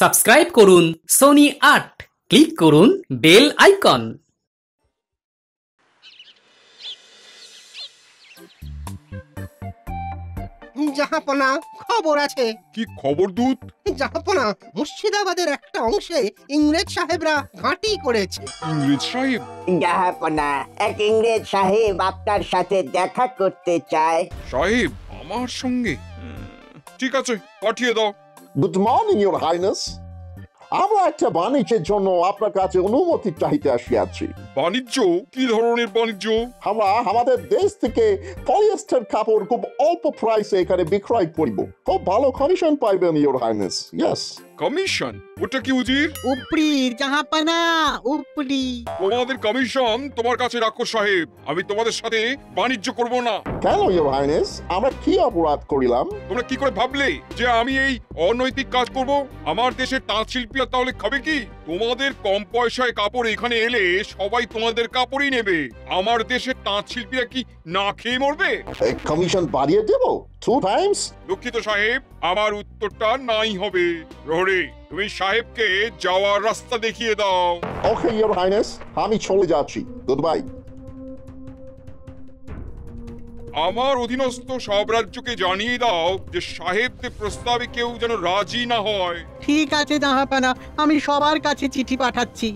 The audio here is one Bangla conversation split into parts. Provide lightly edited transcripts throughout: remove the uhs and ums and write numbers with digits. সাবস্ক্রাইব করুন সোনি আর্ট, ক্লিক করুন বেল আইকন। জাহাপনা, খবর আছে। কি খবর দূত? জাহাপনা, মুর্শিদাবাদের একটা অংশে ইংরেজ সাহেবরা ঘাঁটি করেছে। ইংরেজ সাহেব? জাহাপনা, এক ইংরেজ সাহেব আপনার সাথে দেখা করতে চায়। সাহেব আমার সঙ্গে? ঠিক আছে, পাঠিয়ে দাও। গুড মর্নিং ইওর হাইনেস, আমরা একটা বাণিজ্যের জন্য আপনার কাছে অনুমতি চাইতে আসিয়াছি। বাণিজ্য? কি ধরনের বাণিজ্য? আমরা আমাদের দেশ থেকে পলিয়েস্টার কাপড় খুব অল্প প্রাইসে এখানে বিক্রয় করব, খুব ভালো কমিশন পাইবেন ইওর হাইনেস। ইয়েস। কমিশন? ওটা কি উজির? উপরির জাহাপানা, উপরি। তোমাদের কমিশন তোমার কাছে রাখো সাহেব, আমি তোমাদের সাথে বাণিজ্য করব না। কেন ইওর হাইনেস, আমরা কি অপরাধ করিলাম? তোমরা কি করে ভাবলে যে আমি এই অনৈতিক কাজ করব? আমার দেশের তাঁত শিল্পীরা তাহলে খাবে কি? তোমাদের কম পয়সায় কাপড় এখানে এলে সবাই তোমাদের কাপড়ই নেবে। আমার দেশের তাঁত শিল্পীরা কি না খেয়ে মরবে? কমিশন বাড়িয়ে দেব 2 times। দুঃখিত সাহেব, আমার উত্তরটা নাই হবে। রোহরি, তুমি সাহেবকে যাওয়ার রাস্তা দেখিয়ে দাও। ওকে ইওর হাইনেস, আমি চলে যাচ্ছি। Good bye. আমার অধীনস্থ সব রাজ্যকে জানিয়ে দাও যে সাহেবদের প্রস্তাবে কেউ যেন রাজি না হয়। ঠিক আছে জাহাপানা, আমি সবার কাছে চিঠি পাঠাচ্ছি।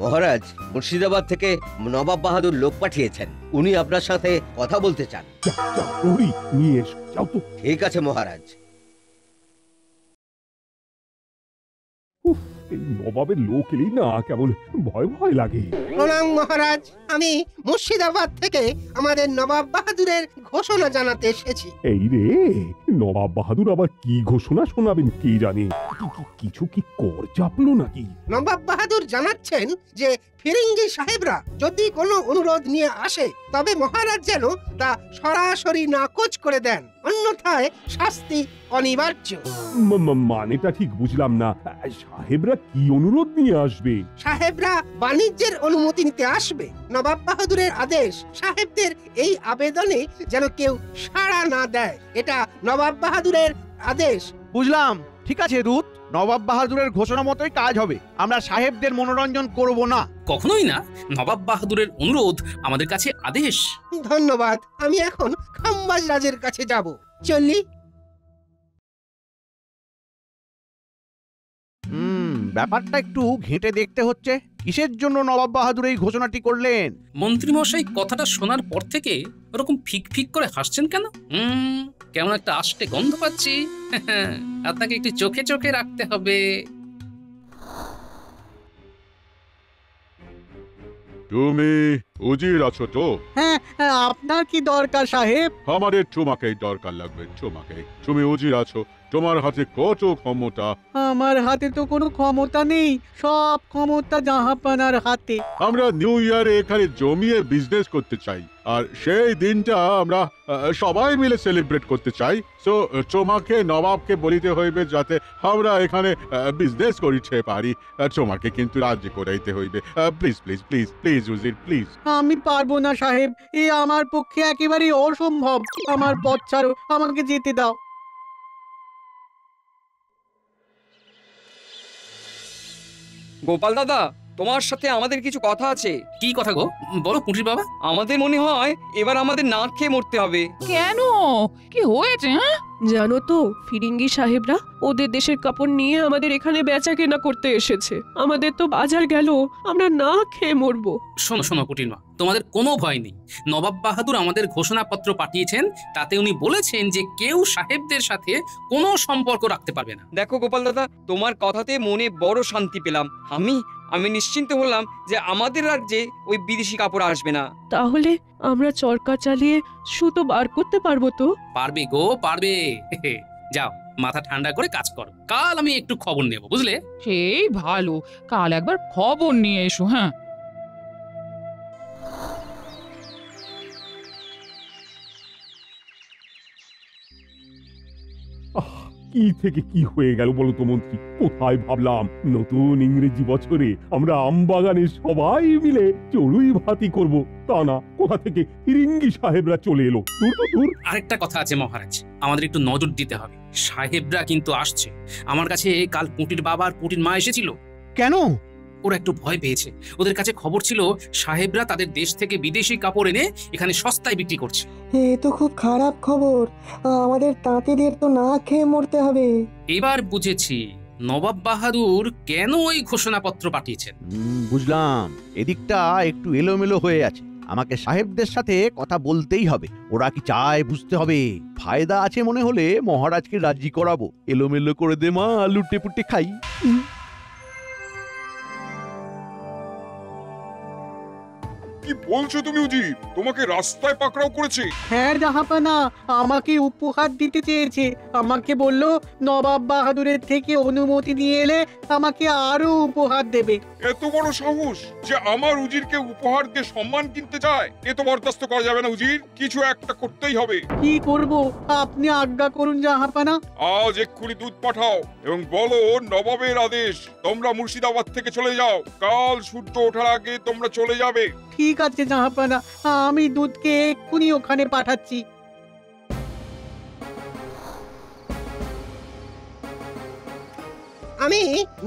মহারাজ, মুর্শিদাবাদ থেকে নবাব বাহাদুর লোক পাঠিয়েছেন, উনি আপনার সাথে কথা বলতে চান। ঠিক আছে মহারাজ। নবাবের লোক এলেই না কেবল ভয় ভয় লাগে। প্রণাম মহারাজ, আমি মুর্শিদাবাদ থেকে আমাদের নবাব বাহাদুরের ঘোষণা জানাতে এসেছি। এই রে, নবাব বাহাদুর আবার কি ঘোষণা শোনাবেন কে জানে? কিছু কি কর চাপলো নাকি? নবাব বাহাদুর জানাচ্ছেন যে ফিরিঙ্গি সাহেবরা যদি কোনো অনুরোধ নিয়ে আসে তবে মহারাজ যেন তা সরাসরি নাকচ করে দেন, অন্যথায় শাস্তি অনিবার্য। মানেটা ঠিক বুঝলাম না। সাহেবরা কি অনুরোধ নিয়ে আসবে? সাহেবরা বাণিজ্যের অনুমতি নিতে আসবে। নবাব বাহাদুরের আদেশ সাহেবদের এই আবেদনে যেন কেউ সাড়া না দেয়, এটা নবাব বাহাদুরের আদেশ। বুঝলাম। ঠিক আছে দূত, নবাব বাহাদুরের ঘোষণা মতোই কাজ হবে। আমরা সাহেবদের মনোরঞ্জন করব না, কখনোই না। নবাব বাহাদুরের অনুরোধ আমাদের কাছে আদেশ। ধন্যবাদ, আমি এখন খাম্বাজ রাজের কাছে যাব। চলি। ব্যাপারটা একটু ঘেঁটে দেখতে হচ্ছে। কিসের জন্য নবাব বাহাদুর এই ঘোষণাটি করলেন? মন্ত্রী মশাই কথাটা শোনার পর থেকে ওরকম ফিক ফিক করে হাসছেন কেন? কেমন একটা আষ্টে গন্ধ পাচ্ছি। আপনাকে একটু চোখে চোখে রাখতে হবে। তুমি উজির আছো তো? হ্যাঁ। আপনার কি দরকার সাহেব? আমাদের তোমাকেই দরকার লাগবে, তোমাকেই। তুমি উজির আছো, তোমার হাতে কত ক্ষমতা। আমার হাতে তো কোনো ক্ষমতা নেই, সব ক্ষমতা জাহাপানার হাতে। আমরা নিউ ইয়ারে এখানে জমিয়ে বিজনেস করতে চাই, আর সেই দিনটা আমরা সবাই মিলে সেলিব্রেট করতে চাই। সো তোমাকে নবাবকে বলিতে হইবে যাতে আমরা এখানে বিজনেস করিতে পারি। তোমাকে কিন্তু রাজি করাইতে হইবে। প্লিজ প্লিজ প্লিজ প্লিজ উজির, প্লিজ। আমি পারবো না সাহেব, এ আমার পক্ষে একেবারে অসম্ভব। আমার পথ ছাড়ো, আমাকে যেতে দাও। গোপাল দাদা, তোমার সাথে আমাদের কিছু কথা আছে। কি কথা গো? বলো পুঁটির বাবা। আমাদের মনে হয় এবার আমাদের না খেয়ে মরতে হবে। কেন, কি হয়েছে? জানো তো, ফিরিঙ্গি সাহেবরা ওদের দেশের কাপড় নিয়ে আমাদের এখানে বেচা কেনা করতে এসেছে। আমাদের তো বাজার গেল, আমরা না খেয়ে মরবো। শোনো শোনো পুটির মা, তোমাদের কোনো ভয় নেই। নবাব বাহাদুর আমাদের ঘোষণাপত্র পাঠিয়েছেন, তাতে উনি বলেছেন যে কেউ সাহেবদের সাথে কোনো সম্পর্ক রাখতে পারবে না। দেখো গোপাল দাদা, তোমার কথাতে মনে বড় শান্তি পেলাম। আমি নিশ্চিন্ত হলাম যে আমাদের রাজ্যে ওই বিদেশি কাপড় আসবে না। তাহলে আমরা চরকা চালিয়ে সুতো বার করতে পারবো তো? পারবে গো, পারবে। যাও, মাথা ঠান্ডা করে কাজ করো। কাল আমি একটু খবর নেব, বুঝলে? সেই ভালো, কাল একবার খবর নিয়ে এসো। হ্যাঁ। কি থেকে কি হয়ে গেল বলো তো মন্ত্রী? কোথায় ভাবলাম নতুন ইংরেজি বছরে আমরা আমবাগানে সবাই মিলে চড়ুই ভাতি করব, তা না কোথা থেকে ফিরিঙ্গি সাহেবরা চলে এলো। দূর তো দূর। আরেকটা কথা আছে মহারাজ, আমাদের একটু নজর দিতে হবে। সাহেবরা কিন্তু আসছে। আমার কাছে কাল পুঁটির বাবা আর পুঁটির মা এসেছিল। কেন? ওরা একটু ভয় পেয়েছে। ওদের কাছে খবর ছিল সাহেবরা তাদের দেশ থেকে বিদেশি কাপড় এনে এখানে সস্তায় বিক্রি করছে। এ তো খুব খারাপ খবর, আমাদের তাঁতিদের তো না খেয়ে মরতে হবে। এবার বুঝেছি নবাব বাহাদুর কেন ওই ঘোষণাপত্র পাঠিয়েছেন। বুঝলাম, এদিকটা একটু এলোমেলো হয়ে আছে। আমাকে সাহেবদের সাথে কথা বলতেই হবে, ওরা কি চায় বুঝতে হবে। ফায়দা আছে মনে হলে মহারাজকে রাজি করাবো। এলোমেলো করে দে মা, লুটে পুটে খাই। বলছো তুমি উজির তোমাকে রাস্তায় পাকড়াও করেছে? হ্যাঁ জাহাপানা, আমাকে উপহার দিতে চেয়েছে। আমাকে বলল নবাব বাহাদুরের থেকে অনুমতি নিয়ে এলে আমাকে আরো উপহার দেবে। এত বড় সাহস যে আমার উজিরকে উপহার দিয়ে সম্মান কিনতে চায়, এ তো বরদাস্ত করা যাবে না। উজির কিছু একটা করতেই হবে। কি করব আপনি আজ্ঞা করুন জাহাপানা। আজ এক্ষুনি দুধ পাঠাও এবং বলো নবাবের আদেশ, তোমরা মুর্শিদাবাদ থেকে চলে যাও। কাল সূর্য ওঠার আগে তোমরা চলে যাবে। ঠিক আছে জাহাপানা, আমি দুধকে এক্ষুনি ওখানে পাঠাচ্ছি। আমি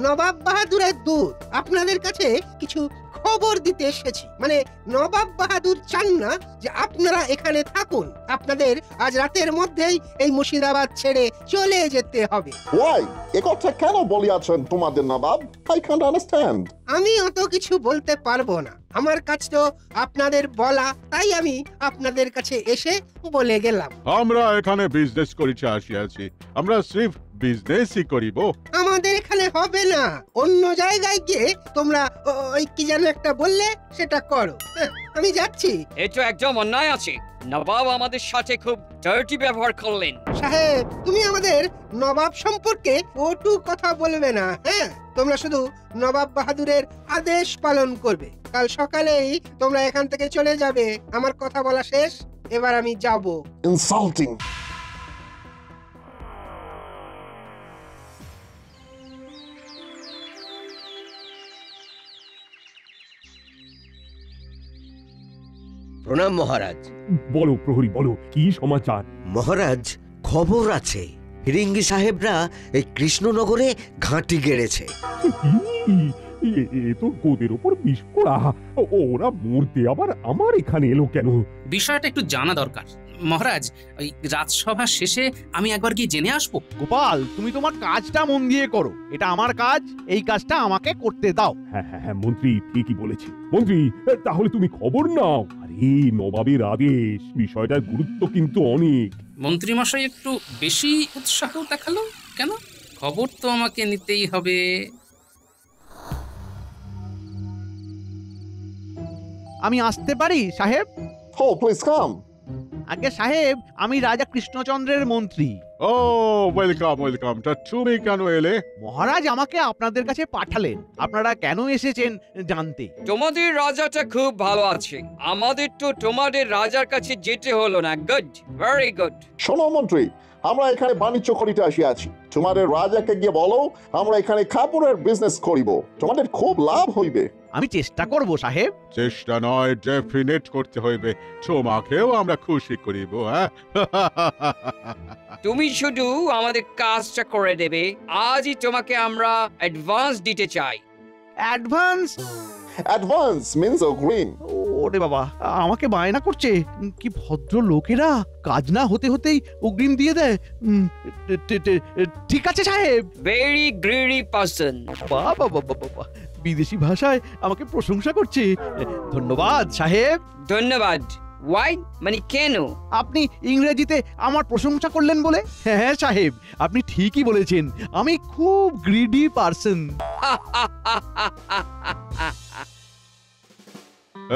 নবাব বাহাদুরের দূত, আপনাদের কাছে কিছু খবর দিতে এসেছি। মানে নবাব বাহাদুর চান না যে আপনারা এখানে থাকুন, আপনাদের আজ রাতের মধ্যেই এই মুর্শিদাবাদ ছেড়ে চলে যেতে হবে। ওয়াই, এই কথা কেন বলিয়াছেন তোমাদের নবাব? I cannot understand. আমি অত কিছু বলতে পারবো না, আমার কাছে তো আপনাদের বলা, তাই আমি আপনাদের কাছে এসে বলে গেলাম। আমরা এখানে বিজনেস করিতে আসিয়াছি, আমরা সিফ বিজনেসই করিব। আমাদের এখানে হবে না, অন্য জায়গায় গিয়ে তোমরা ওই কি যেন একটা বললে সেটা করো। আমি যাচ্ছি। এই তো একদম অন্যায় আছে, নবাব আমাদের সাথে খুব ডার্টি ব্যবহার করলেন। সাহেব, তুমি আমাদের নবাব সম্পর্কে ওটু কথা বলবে না। হ্যাঁ, তোমরা শুধু নবাব বাহাদুরের আদেশ পালন করবে। কাল সকালেই তোমরা এখান থেকে চলে যাবে। আমার কথা বলা শেষ, এবার আমি যাব। ইনসাল্টিং। প্রণাম মহারাজ। বলো প্রহরী, বলো কি সমাচার? মহারাজ খবর আছে, ফিরিঙ্গি সাহেবরা এই কৃষ্ণনগরে ঘাঁটি গেড়েছে। এ তো গোদের উপর বিস্ফোরা। ওরা মরতে আবার আমার এখানে এলো কেন? বিষয়টা একটু জানা দরকার মহারাজ। ওই রাজসভা শেষে আমি একবার গিয়ে জেনে আসবো। গোপাল, তুমি তোমার কাজটা মন দিয়ে করো, এটা আমার কাজ, এই কাজটা আমাকে করতে দাও। হ্যাঁ হ্যাঁ মন্ত্রী ঠিকই বলেছে। মন্ত্রী, তাহলে তুমি খবর নাও। আরে নবাবের আদেশ, বিষয়টার গুরুত্ব কিন্তু অনেক। মন্ত্রী মশাই একটু বেশি উৎসাহ দেখালো কেন? খবর তো আমাকে নিতেই হবে। আমি আসতে পারি সাহেব? ও প্লিজ কাম। আগে সাহেব, আমি রাজা কৃষ্ণচন্দ্রের মন্ত্রী। ও ওয়েলকাম ওয়েলকাম। তা তুমি কেন এলে? মহারাজ আমাকে আপনাদের কাছে পাঠালেন, আপনারা কেন এসেছেন জানতে। তোমাদের রাজাটা খুব ভালো আছে, আমাদের তো তোমাদের রাজার কাছে যেতে হলো না। Good, very good. শোনো মন্ত্রী, আমরা এখানে বাণিজ্য করিতে আসিয়াছি। তোমাদের রাজাকে গিয়ে বলো আমরা এখানে কাপড়ের বিজনেস করিব, তোমাদের খুব লাভ হইবে। আমি চেষ্টা করব সাহেব। চেষ্টা নয়, ডেফিনেট করতে হইবে। তোমাকেও আমরা খুশি করিব। তুমি শুধু আমাদের কাজটা করে দেবে। আজই তোমাকে আমরা অ্যাডভান্স দিতে চাই। অ্যাডভান্স? অ্যাডভান্স মিন্স অগ্রিম। ওরে বাবা, আমাকে বায়না করছে। কি ভদ্র লোকেরা, কাজ না হতে হতেই অগ্রিম দিয়ে দেয়। ঠিক আছে সাহেব। Very greedy person. বাবা বাবা বাবা, বিদেশি ভাষায় আমাকে প্রশংসা করছে। ধন্যবাদ সাহেব। ধন্যবাদ। ওয়াই মানে কেন? আপনি ইংরেজিতে আমার প্রশংসা করলেন বলে। হ্যাঁ সাহেব, আপনি ঠিকই বলেছেন, আমি খুব গ্রিডি পারসন।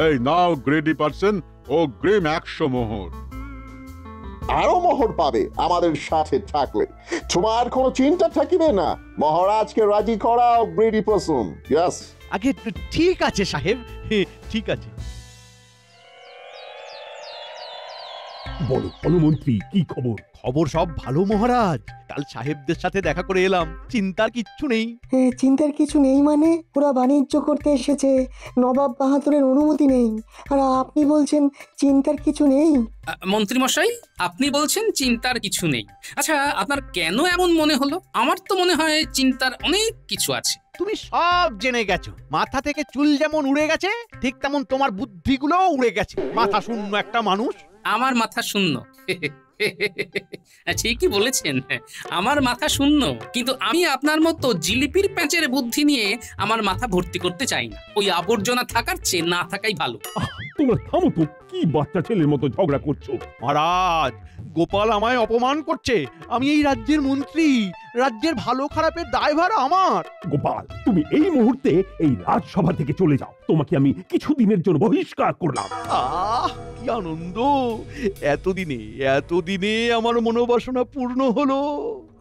এই নাও গ্রিডি পারসন, ও গ্রিম 100 মোহর। আরো মোহর পাবে আমাদের সাথে থাকলে। তোমার কোনো চিন্তা থাকিবে না, মহারাজকে রাজি করাও গ্রিডি পারসন। ইয়েস। আগে ঠিক আছে সাহেব, ঠিক আছে। বলো বলমন্ত্রী, কি খবর? খবর সব ভালো মহারাজ, কাল সাহেবদের সাথে দেখা করে এলাম। চিন্তার কিচ্ছু নেই। চিন্তার কিছু নেই মানে? ওরা বাণিজ্য করতে এসেছে, নবাব বাহাদুরের অনুমতি নেই, আর আপনি বলছেন চিন্তার কিছু নেই? মন্ত্রী মশাই, আপনি বলছেন চিন্তার কিছু নেই, আচ্ছা আপনার কেন এমন মনে হলো? আমার তো মনে হয় চিন্তার অনেক কিছু আছে। তুমি সব জেনে গেছো, মাথা থেকে চুল যেমন উড়ে গেছে ঠিক তেমন তোমার বুদ্ধিগুলো উড়ে গেছে। মাথা শূন্য একটা মানুষ। আমার মাথা শূন্য? ঠিকই বলেছেন, আমার মাথা শূন্য, কিন্তু আমি আপনার মতো জিলিপির প্যাঁচের বুদ্ধি নিয়ে আমার মাথা ভর্তি করতে চাই না। ওই আবর্জনা থাকার চেয়ে না থাকাই ভালো। তোমরা থামো তো, কি বাচ্চা ছেলের মতো ঝগড়া করছো? মহারাজ, গোপাল আমায় অপমান করছে। আমি এই রাজ্যের মন্ত্রী, রাজ্যের ভালো খারাপের দায়ভার আমার। গোপাল, তুমি এই মুহূর্তে এই রাজসভা থেকে চলে যাও। তোমাকে আমি কিছুদিনের জন্য বহিষ্কার করলাম। আহ, কি আনন্দ! এতদিনে আমার মনোবাসনা পূর্ণ হলো।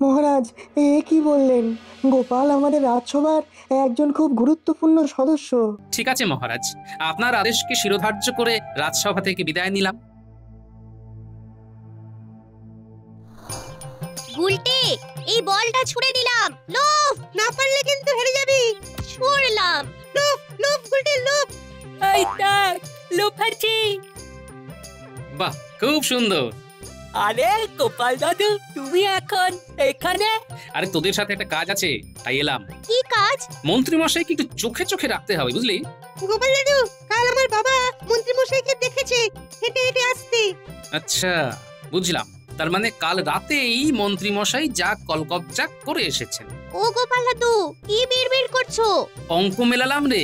মহারাজ, এ কি বললেন? গোপাল আমাদের রাজসভার একজন খুব গুরুত্বপূর্ণ সদস্য। ঠিক আছে মহারাজ, আপনার আদেশকে শিরোধার্য করে রাজসভা থেকে বিদায় নিলাম। গুলটে, এই বলটা ছুঁড়ে দিলাম। লোভ, না পারলে কিন্তু হেরে যাবে। ছুঁড়লাম। লোভ লোভ গুলটে লোভ। এই দেখ, লোফাজি। বাহ, খুব সুন্দর। আরে গোপাল দাদু, তুমি এখন এখানে? আরে তোদের সাথে একটা কাজ আছে, তাই এলাম। কি কাজ? মন্ত্রী মশাইকে একটু চোখে চোখে রাখতে হবে, বুঝলি? গোপাল দাদু, কাল আমার বাবা মন্ত্রী মশাইকে দেখেছে হেঁটে হেঁটে আসতে। আচ্ছা বুঝলাম, তার মানে কাল রাতেই মন্ত্রী মশাই যা কলকবজা করে এসেছেন। ও গোপাল দাদু, কি বিড়বিড় করছো? অঙ্ক মেলালাম রে,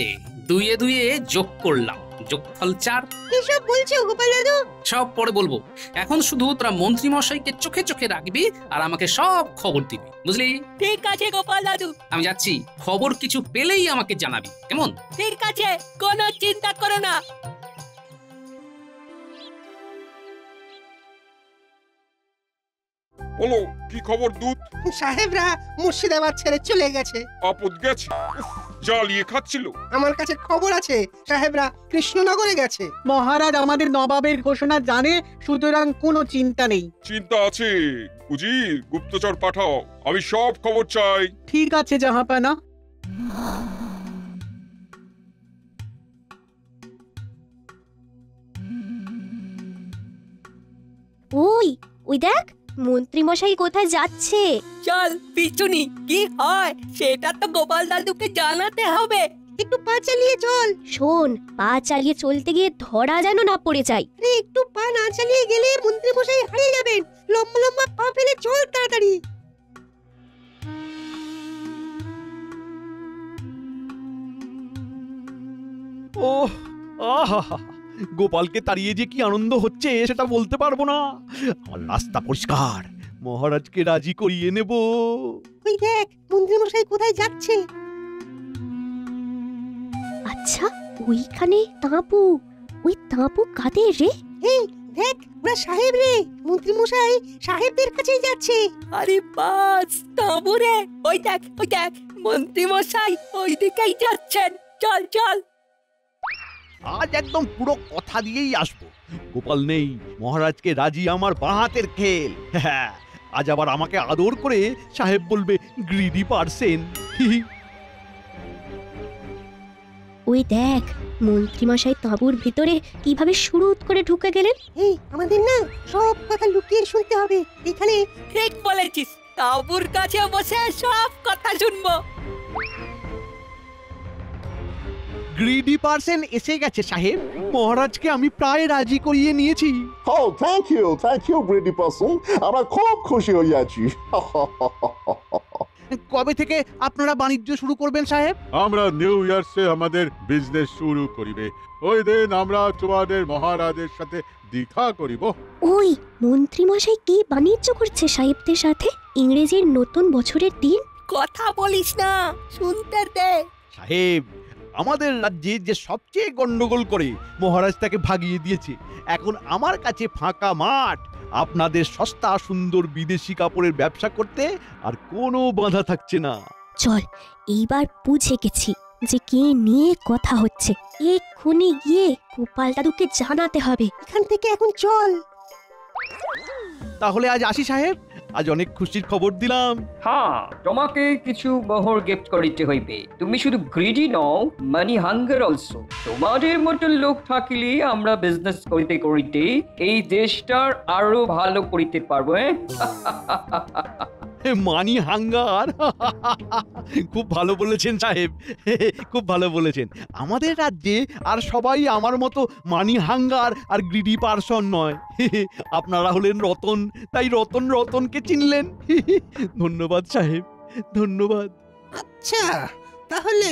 দুইয়ে দুইয়ে যোগ করলাম, যোগফল ৪। এসব বলছো গোপাল দাদু? সব পরে বলবো, এখন শুধু তোরা মন্ত্রী মশাইকে চোখে চোখে রাখবি আর আমাকে সব খবর দিবি, বুঝলি? ঠিক আছে গোপাল দাদু, আমি যাচ্ছি। খবর কিছু পেলেই আমাকে জানাবি, কেমন? ঠিক আছে, কোনো চিন্তা করো না। বলো, কি খবর দূত? সাহেবরা মুর্শিদাবাদ ছেড়ে চলে গেছে। আপদ গেছে? জ্বালিয়ে খাচ্ছিল। আমার কাছে খবর আছে, সাহেবরা কৃষ্ণনগরে গেছে। মহারাজ আমাদের নবাবের ঘোষণা জানে, সুতরাং কোনো চিন্তা নেই। চিন্তা আছে বুঝি? গুপ্তচর পাঠাও, আমি সব খবর চাই। ঠিক আছে জাহাপানা। ওই দেখ, মন্ত্রী মশাই কোথায় যাচ্ছে। চল পিছুনি, কি হয় সেটা তো গোপাল দাদুকে জানাতে হবে। একটু পা চালিয়ে চল। শোন, পা চালিয়ে চলতে গিয়ে ধরা যেন না পড়ে যায়। একটু পা না চালিয়ে গেলে মন্ত্রী মশাই হারিয়ে যাবেন। লম্বা লম্বা পা ফেলে চল তাড়াতাড়ি। ওহ, আহা, গোপালকে তাড়িয়ে যে কি আনন্দ হচ্ছে সেটা বলতে পারবো না। আমার রাস্তা পরিষ্কার, মহারাজকে রাজি করিয়ে নেব। ওই দেখ, মন্ত্রী মশাই কোথায় যাচ্ছে। আচ্ছা, ওইখানে তাঁবু। ওই তাঁবু কাদের রে? এই দেখ, ওরা সাহেব রে। মন্ত্রী মশাই সাহেবদের কাছেই যাচ্ছে। আরে বাস, তাঁবু রে। ওই দেখ মন্ত্রী মশাই ওই দিকেই যাচ্ছেন। চল চল। আজ একদম পুরো কথা দিয়েই আসবো। গোপাল নেই, মহারাজকে রাজি আমার বাঁ হাতের খেল। হ্যাঁ, আজ আবার আমাকে আদর করে সাহেব বলবে গ্রিডি পারসন। ওই দেখ, মন্ত্রী মশাই তাঁবুর ভিতরে কিভাবে শুরুত করে ঢুকে গেলেন। এই, আমাদের না সব কথা লুকিয়ে শুনতে হবে। এখানে ঠিক বলেছিস, তাঁবুর কাছে বসে সব কথা শুনবো। গ্রিডি পারসন এসে গেছে সাহেব, মহারাজকে আমি প্রায় রাজি করিয়ে নিয়েছি। ও থ্যাংক ইউ গ্রিডি পারসন, আমরা খুব খুশি হয়ে আছি। কবে থেকে আপনারা বাণিজ্য শুরু করবেন সাহেব? আমরা নিউ ইয়ারসে আমাদের বিজনেস শুরু করিবে। ওই দিন আমরা তোমাদের মহারাজের সাথে দেখা করিব। ওই মন্ত্রী মশাই কি বাণিজ্য করছে সাহেবদের সাথে? ইংরেজির নতুন বছরের দিন। কথা বলিস না, শুনতে দে। সাহেব, আমাদের রাজ্যে যে সবচেয়ে গন্ডগোল করে মহারাজ তাকে ভাগিয়ে দিয়েছে। এখন আমার কাছে ফাঁকা মাঠ। আপনাদের সস্তা সুন্দর বিদেশি কাপড়ের ব্যবসা করতে আর কোনো বাধা থাকছে না। চল, এইবার বুঝে গেছি যে কে নিয়ে কথা হচ্ছে। এক্ষুনি গিয়ে গোপাল দাদুকে জানাতে হবে। এখান থেকে এখন চল। তাহলে আজ আসি সাহেব, আজ অনেক খুশির খবর দিলাম। হ্যাঁ, তোমাকে কিছু বহর গিফট করতে হইবে। তুমি শুধু গ্রিডি নও, মানি হাঙ্গার অলসো। তোমাদের মতো লোক থাকলে আমরা বিজনেস করতে করতে এই দেশটার আরো ভালো করতে পারবো। মানি হাঙ্গার, খুব ভালো বলেছেন সাহেব, খুব ভালো বলেছেন। আমাদের রাজ্যে আর সবাই আমার মতো মানি হাঙ্গার আর গ্রিডি পারসন নয়। আপনারা হলেন রতন, তাই রতন রতনকে চিনলেন। ধন্যবাদ সাহেব, ধন্যবাদ। আচ্ছা, তাহলে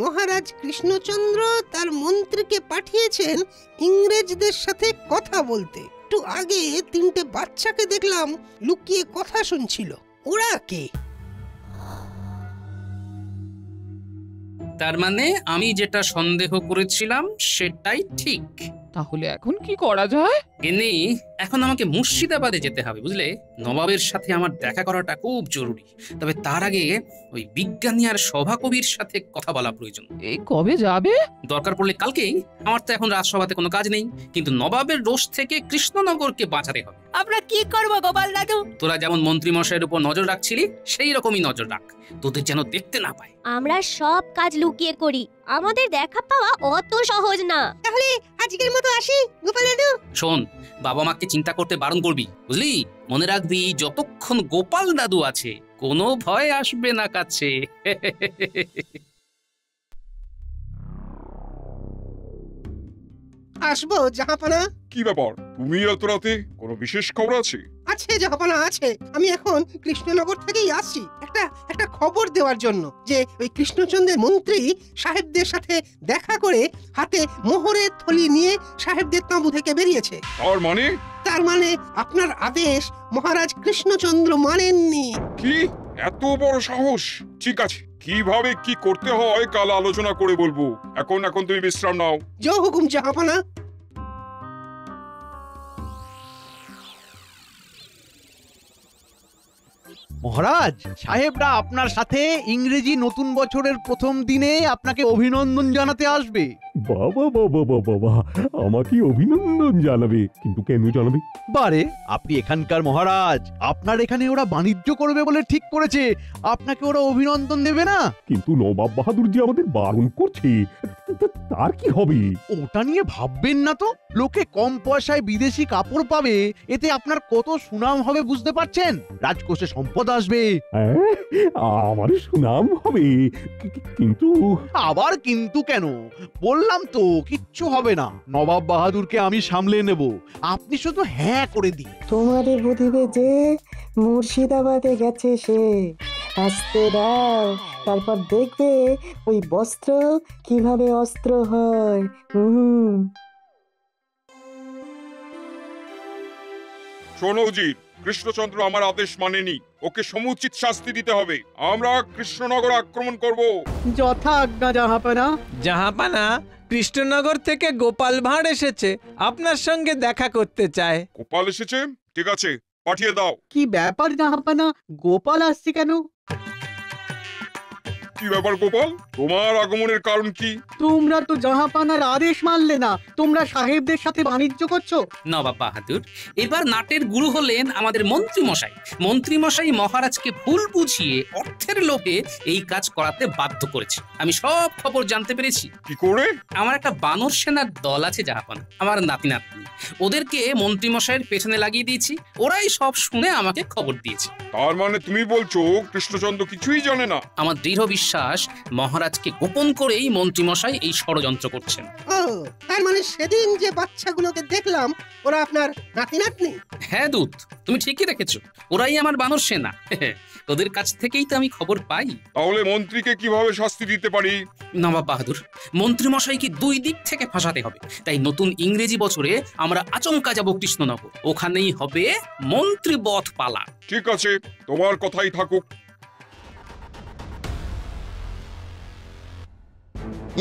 মহারাজ কৃষ্ণচন্দ্র তার মন্ত্রীকে পাঠিয়েছেন ইংরেজদের সাথে কথা বলতে। একটু আগে তিনটে বাচ্চাকে দেখলাম লুকিয়ে কথা শুনছিল, ওরা কে? তার মানে আমি যেটা সন্দেহ করেছিলাম সেটাই ঠিক। তাহলে এখন কি করা যায়? এনি, এখন আমাকে মুর্শিদাবাদে যেতে হবে, বুঝলে? নবাবের সাথে আমার দেখা করাটা খুব জরুরি। তবে তার আগে ওই বিজ্ঞানী আর সভাকবির সাথে কথা বলা প্রয়োজন। এই কবে যাবে? দরকার পড়লে কালকেই। আমার তো এখন রাজসভাতে কোনো কাজ নেই, কিন্তু নবাবের রোষ থেকে কৃষ্ণনগরকে বাঁচাতে হবে। আমরা কি করব গোপাল দাদু? তোরা যেমন মন্ত্রী মশাইয়ের উপর নজর রাখছিলি, সেই রকমই নজর রাখ, তোদের যেন দেখতে না পায়। আমরা সব কাজ লুকিয়ে করি, আমাদের দেখা পাওয়া অত সহজ না। তাহলে আজকের মতো আসি গোপাল দাদু। শোন, বাবা মাকে চিন্তা করতে বারণ করবি, বুঝলি? মনে রাখবি যতক্ষণ গোপাল দাদু আছে কোনো ভয় আসবে না কাছে। আসবো জাহাপানা। কি ব্যাপার, তুমি এত রাতে? কোনো বিশেষ খবর আছে? আছে জাহাপানা, আছে। আমি এখন কৃষ্ণনগর থেকেই আসছি একটা খবর দেওয়ার জন্য, যে ওই কৃষ্ণচন্দ্রের মন্ত্রী সাহেবদের সাথে দেখা করে হাতে মোহরের থলি নিয়ে সাহেবদের তাঁবু থেকে বেরিয়েছে। আর মানে? তার মানে আপনার আদেশ মহারাজ কৃষ্ণচন্দ্র মানেননি। কি এত বড় সাহস! ঠিক আছে, কিভাবে কি করতে হয় কাল আলোচনা করে বলবো। এখন তুমি বিশ্রাম নাও। যা হুকুম জাহাপানা। মহারাজ, সাহেবরা আপনার সাথে ইংরেজি নতুন বছরের প্রথম দিনে আপনাকে অভিনন্দন জানাতে আসবে। বাবা বাবা বাবা, আমাকে অভিনন্দন জানাবে? কিন্তু কেন জানাবে? বারে, আপনি এখানকার মহারাজ, আপনার এখানে ওরা বাণিজ্য করবে বলে ঠিক করেছে, আপনাকে ওরা অভিনন্দন দেবে না? কিন্তু নবাব বাহাদুর যে আমাদের বারণ করছে, তার কি হবে? ওটা নিয়ে ভাববেন না তো। লোকে কম পয়সায় বিদেশি কাপড় পাবে, এতে আপনার কত সুনাম হবে বুঝতে পারছেন? রাজকোষে সম্পদ আসবে। আমার সুনাম হবে? কিন্তু আবার কিন্তু কেন? বললাম তো, কিচ্ছু হবে না। নবাব বাহাদুরকে আমি সামলে নেব, আপনি শুধু হ্যাঁ করে দিন। তোমারই বুঝিবে যে মুর্শিদাবাদে গেছে সে, আসতে দাও, তারপর দেখবে ওই বস্ত্র কিভাবে অস্ত্র হয়। শোনোজি, কৃষ্ণচন্দ্র আমার আদেশ মানেনি, ওকে সমুচিত শাস্তি দিতে হবে। আমরা কৃষ্ণনগর আক্রমণ করব। যথা আজ্ঞা জাহাপানা। জাহাপানা, কৃষ্ণনগর থেকে গোপাল ভাঁড় এসেছে, আপনার সঙ্গে দেখা করতে চায়। গোপাল এসেছে? ঠিক আছে, পাঠিয়ে দাও। কি ব্যাপার জাহাপানা, গোপাল আসছে কেন? কি ব্যাপার গোপাল, তোমার আগমনের কারণ কি? তোমরা তো জাহাপানার আদেশ মানলে না, তোমরা সাহেবদের সাথে বাণিজ্য করছো। নবাব বাহাদুর এবার নাটের গুরু হলেন আমাদের মন্ত্রী মশাই। মন্ত্রী মশাই মহারাজকে ভুল বুঝিয়ে অর্থের লোভে এই কাজ করাতে বাধ্য করেছে। আমি সব খবর জানতে পেরেছি। কি করে? আমার একটা বানর সেনার দল আছে জাহাপানা, আমার নাতি নাতনি, ওদেরকে মন্ত্রী মশাইয়ের পেছনে লাগিয়ে দিয়েছি, ওরাই সব শুনে আমাকে খবর দিয়েছে। তার মানে তুমি বলছো কৃষ্ণচন্দ্র কিছুই জানে না? আমার দৃঢ় বিশ্বাস মহারাজকে গোপন করেই মন্ত্রী মশাই এই ষড়যন্ত্র করছেন। ও, তার মানে সেদিন যে বাচ্চাগুলোকে দেখলাম ওরা আপনার নাতি নাতনি? হ্যাঁ দূত, তুমি ঠিকই দেখেছো, ওরাই আমার বানর সেনা। ওদের কাছ থেকেই তো আমি খবর পাই। তাহলে মন্ত্রীকে কিভাবে শাস্তি দিতে পারি? নবাব বাহাদুর, মন্ত্রী মশাইকে দুই দিক থেকে ফাঁসাতে হবে। তাই নতুন ইংরেজি বছরে আমরা আচমকা যাব কৃষ্ণনগর, ওখানেই হবে মন্ত্রী বধ পালা। ঠিক আছে, তোমার কথাই থাকুক।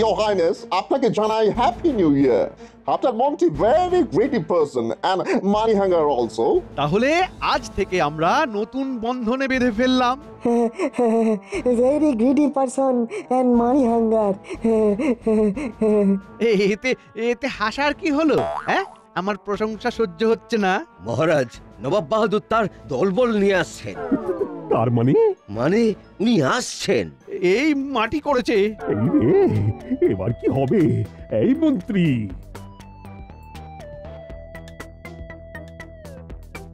Your Highness, আপনাকে জানাই হ্যাপি নিউ ইয়ার। আপনার মন্ত্রী very greedy person and money hunger also. তাহলে আজ থেকে আমরা নতুন বন্ধনে বেঁধে ফেললাম। Very greedy person and money hunger. এতে হাসার কি হলো? হ্যাঁ, আমার প্রশংসা সহ্য হচ্ছে না। মহারাজ, নবাব বাহাদুর তার দলবল নিয়ে আসছেন। তার মানে মানে উনি আসছেন, এই মাটি করেছে। এবার কি হবে? এই মন্ত্রী,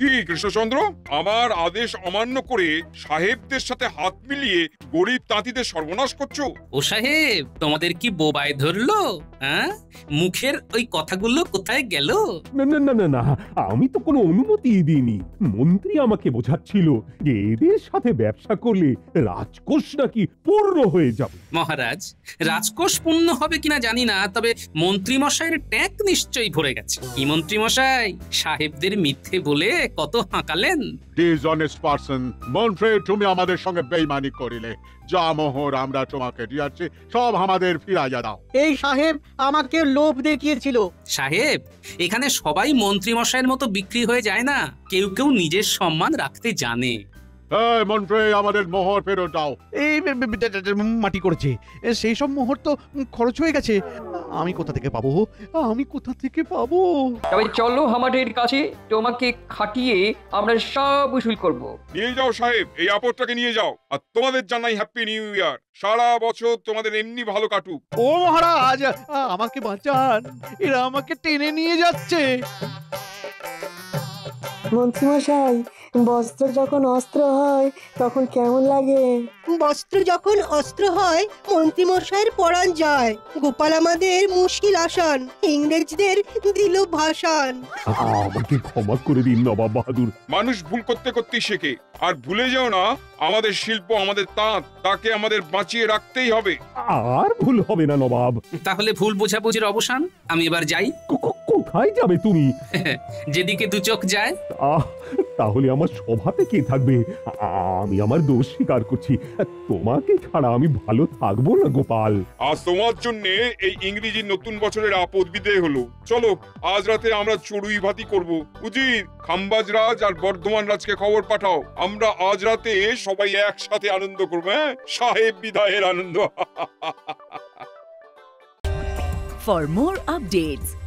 কি কৃষ্ণচন্দ্র আমার আদেশ অমান্য করে সাহেবদের সাথে হাত মিলিয়ে গরিব তাঁতিদের সর্বনাশ করছো? ও সাহেব, তোমাদের কি বোবায় ধরলো? মুখের ওই কথাগুলো কোথায় গেল? না না না না, আমি তো কোনো অনুমতি দিইনি। মন্ত্রী আমাকে বোঝাচ্ছিল যে এদের সাথে ব্যবসা করলে রাজকোষ নাকি পূর্ণ হয়ে যাবে। মহারাজ, রাজকোষ পূর্ণ হবে কিনা জানি না, তবে মন্ত্রী মশাইয়ের ট্যাঙ্ক নিশ্চয়ই ভরে গেছে। কি মন্ত্রী মশাই, সাহেবদের মিথ্যে বলে কত হাঁকালেন। ডিসঅনেস্ট পারসন, মন্ত্রী তুমি আমাদের সঙ্গে বেইমানি করিলে, যা মোহর আমরা তোমাকে দিয়েছি সব আমাদের ফিরাইয়া দাও। এই সাহেব আমাকে লোভ দেখিয়েছিল। সাহেব, এখানে সবাই মন্ত্রী মশাইয়ের মতো বিক্রি হয়ে যায় না, কেউ কেউ নিজের সম্মান রাখতে জানে। এই মন্ত্রী, আমাদের মোহর ফেরত দাও। এই মাটি করেছে, সেই সব মোহর তো খরচ হয়ে গেছে। আমি কোথা থেকে পাবো? তবে চলো আমাদের কাছে, তোমাকে খাটিয়ে আমরা সব উসুল করব। নিয়ে যাও সাহেব, এই আপদটাকে নিয়ে যাও। আর তোমাদের জানাই হ্যাপি নিউ ইয়ার। সারা বছর তোমাদের এমনি ভালো কাটুক। ও মহারাজ, আমাকে বাঁচান, এরা আমাকে টেনে নিয়ে যাচ্ছে। মন্ত্রী মশাই, বস্ত্র যখন অস্ত্র হয় তখন কেমন লাগে? বস্ত্র যখন অস্ত্র হয় মন্ত্রী মশাইয়ের পরাণ যায়। গোপাল আমাদের মুশকিল আসান, ইংরেজদের দিল ভাষণ। আমাকে ক্ষমা করে দিন নবাব বাহাদুর। মানুষ ভুল করতে করতে শেখে, আর ভুলে যাও না আমাদের শিল্প, আমাদের তাঁত, তাকে আমাদের বাঁচিয়ে রাখতেই হবে। আর ভুল হবে না নবাব। তাহলে ভুল বোঝাবুঝির অবসান। আমি এবার যাই। কোথায় যাবে তুমি? যেদিকে দু চোখ যায়। তাহলে আমার সভাতে কে থাকবে? আমি আমার দোষ স্বীকার করছি, তোমাকে ছাড়া আমি ভালো থাকবো না গোপাল। আজ তোমার জন্য এই ইংরেজি নতুন বছরের আপদ বিদায় হলো। চলো আজ রাতে আমরা চড়ুই ভাতি করব। উজির, খাম্বাজ রাজ আর বর্ধমান রাজকে খবর পাঠাও। আমরা আজ রাতে সবাই একসাথে আনন্দ করবো। হ্যাঁ, সাহেব বিদায়ের আনন্দ। For more updates,